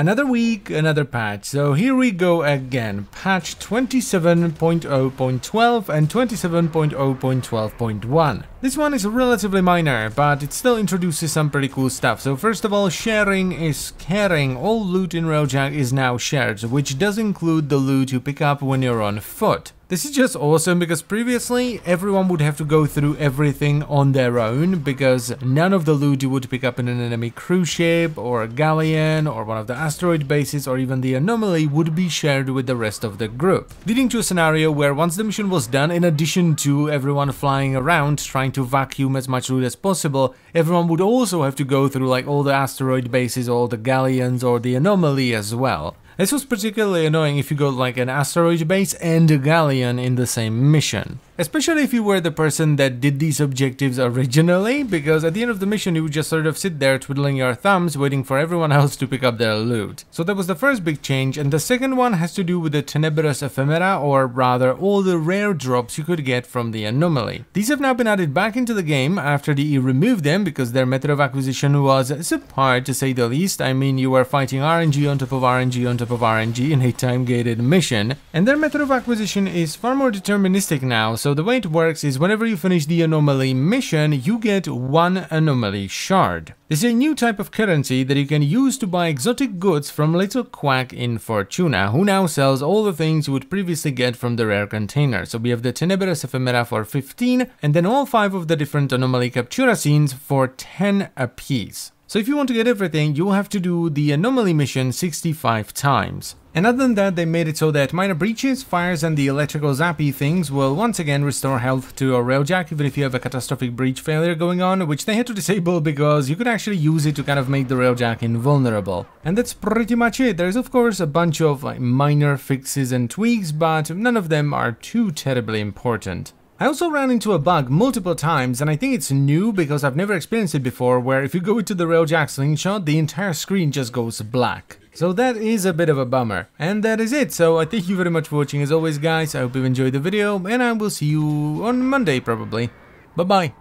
Another week, another patch. So here we go again. Patch 27.0.12 and 27.0.12.1. This one is relatively minor, but it still introduces some pretty cool stuff. So first of all, sharing is caring. All loot in Railjack is now shared, which does include the loot you pick up when you're on foot. This is just awesome because previously everyone would have to go through everything on their own because none of the loot you would pick up in an enemy cruise ship or a galleon or one of the asteroid bases or even the anomaly would be shared with the rest of the group, leading to a scenario where once the mission was done, in addition to everyone flying around trying to vacuum as much loot as possible, everyone would also have to go through like all the asteroid bases, all the galleons or the anomaly as well. This was particularly annoying if you got like an asteroid base and a galleon in the same mission. Especially if you were the person that did these objectives originally, because at the end of the mission you would just sort of sit there twiddling your thumbs waiting for everyone else to pick up their loot. So that was the first big change, and the second one has to do with the Tenebrous Ephemera, or rather all the rare drops you could get from the anomaly. These have now been added back into the game after DE removed them because their method of acquisition was subpar to say the least. I mean, you were fighting RNG on top of RNG on top of RNG in a time-gated mission, and their method of acquisition is far more deterministic now. So the way it works is whenever you finish the anomaly mission, you get one anomaly shard. This is a new type of currency that you can use to buy exotic goods from Little Quack in Fortuna, who now sells all the things you would previously get from the rare container. So we have the Tenebrous Ephemera for 15, and then all 5 of the different anomaly captura scenes for 10 apiece. So if you want to get everything, you'll have to do the anomaly mission 65 times. And other than that, they made it so that minor breaches, fires and the electrical zappy things will once again restore health to your Railjack, even if you have a catastrophic breach failure going on, which they had to disable because you could actually use it to kind of make the Railjack invulnerable. And that's pretty much it. There's of course a bunch of like minor fixes and tweaks, but none of them are too terribly important. I also ran into a bug multiple times, and I think it's new because I've never experienced it before, where if you go into the Railjack slingshot, the entire screen just goes black. So that is a bit of a bummer. And that is it. So I thank you very much for watching as always, guys. I hope you've enjoyed the video, and I will see you on Monday probably. Bye bye.